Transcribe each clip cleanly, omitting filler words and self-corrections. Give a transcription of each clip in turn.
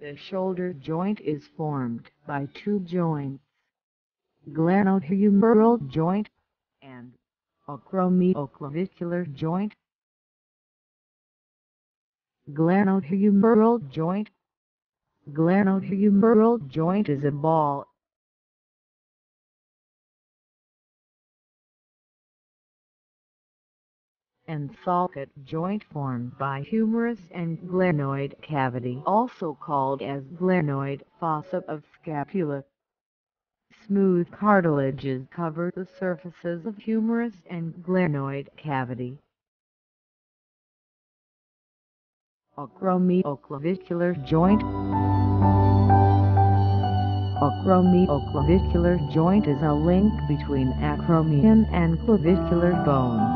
The shoulder joint is formed by two joints, glenohumeral joint and acromioclavicular joint. Glenohumeral joint. Glenohumeral joint is a ball. And socket joint formed by humerus and glenoid cavity, also called as glenoid fossa of scapula. Smooth cartilages cover the surfaces of humerus and glenoid cavity. Acromioclavicular joint. Acromioclavicular joint is a link between acromion and clavicular bone.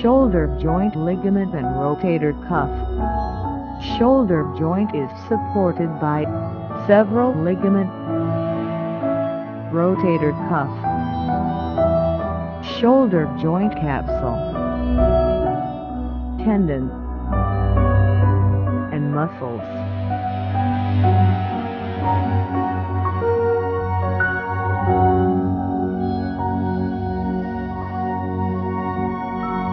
Shoulder joint ligament and rotator cuff. Shoulder joint is supported by several ligaments. Rotator cuff. Shoulder joint capsule. Tendon. And muscles.